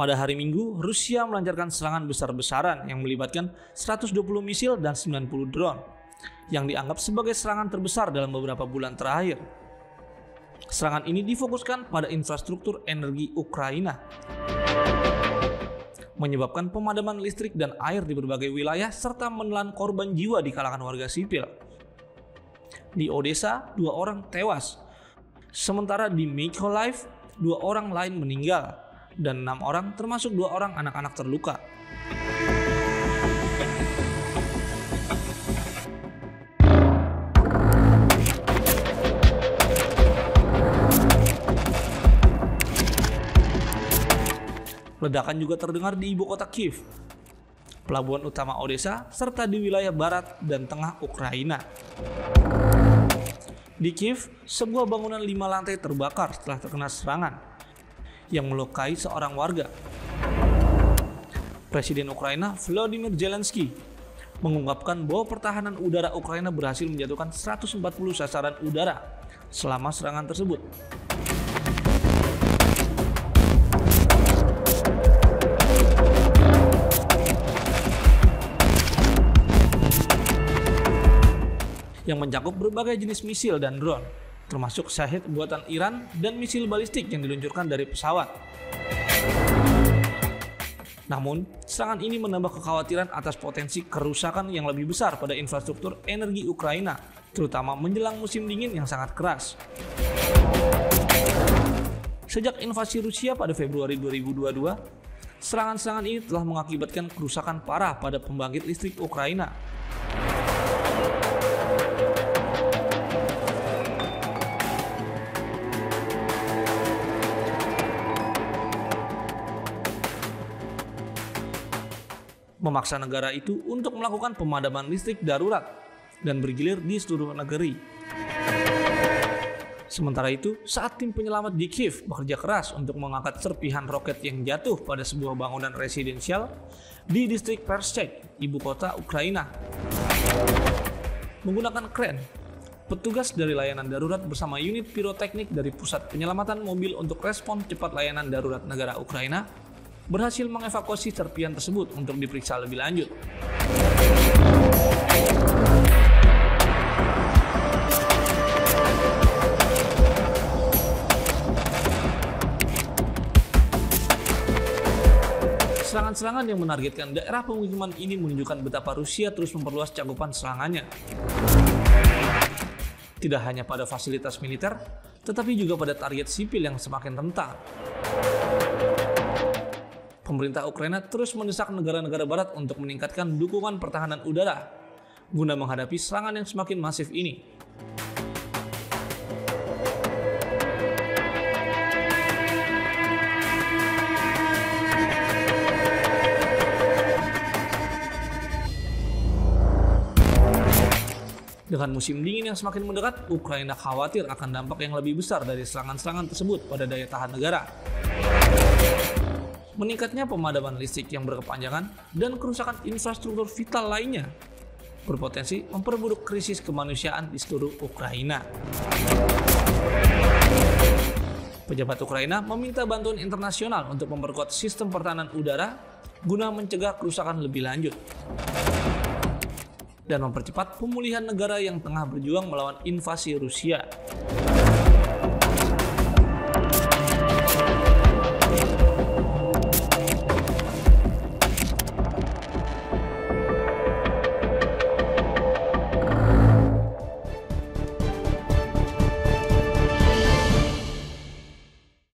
pada hari Minggu, Rusia melancarkan serangan besar-besaran yang melibatkan 120 misil dan 90 drone, yang dianggap sebagai serangan terbesar dalam beberapa bulan terakhir. Serangan ini difokuskan pada infrastruktur energi Ukraina, menyebabkan pemadaman listrik dan air di berbagai wilayah serta menelan korban jiwa di kalangan warga sipil. Di Odesa, 2 orang tewas, sementara di Mykolaiv, 2 orang lain meninggal, dan 6 orang termasuk 2 orang anak-anak terluka. Ledakan juga terdengar di ibu kota Kiev, pelabuhan utama Odesa, serta di wilayah barat dan tengah Ukraina. Di Kiev, sebuah bangunan 5 lantai terbakar setelah terkena serangan yang melukai seorang warga. Presiden Ukraina Volodymyr Zelensky mengungkapkan bahwa pertahanan udara Ukraina berhasil menjatuhkan 140 sasaran udara selama serangan tersebut. Yang mencakup berbagai jenis misil dan drone, termasuk Shahed buatan Iran dan misil balistik yang diluncurkan dari pesawat. Namun, serangan ini menambah kekhawatiran atas potensi kerusakan yang lebih besar pada infrastruktur energi Ukraina, terutama menjelang musim dingin yang sangat keras. Sejak invasi Rusia pada Februari 2022, serangan-serangan ini telah mengakibatkan kerusakan parah pada pembangkit listrik Ukraina. Memaksa negara itu untuk melakukan pemadaman listrik darurat dan bergilir di seluruh negeri. Sementara itu, saat tim penyelamat di Kiev bekerja keras untuk mengangkat serpihan roket yang jatuh pada sebuah bangunan residensial di distrik Perschek, ibu kota Ukraina. Menggunakan kren, petugas dari layanan darurat bersama unit piroteknik dari pusat penyelamatan mobil untuk respon cepat layanan darurat negara Ukraina berhasil mengevakuasi serpihan tersebut untuk diperiksa lebih lanjut. Serangan-serangan yang menargetkan daerah pemukiman ini menunjukkan betapa Rusia terus memperluas cakupan serangannya. Tidak hanya pada fasilitas militer, tetapi juga pada target sipil yang semakin rentan. Pemerintah Ukraina terus mendesak negara-negara barat untuk meningkatkan dukungan pertahanan udara guna menghadapi serangan yang semakin masif ini. Dengan musim dingin yang semakin mendekat, Ukraina khawatir akan dampak yang lebih besar dari serangan-serangan tersebut pada daya tahan negara. Meningkatnya pemadaman listrik yang berkepanjangan dan kerusakan infrastruktur vital lainnya berpotensi memperburuk krisis kemanusiaan di seluruh Ukraina. Pejabat Ukraina meminta bantuan internasional untuk memperkuat sistem pertahanan udara guna mencegah kerusakan lebih lanjut dan mempercepat pemulihan negara yang tengah berjuang melawan invasi Rusia.